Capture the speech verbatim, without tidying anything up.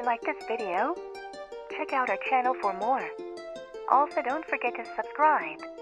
you like this video, check out our channel for more. Also, don't forget to subscribe.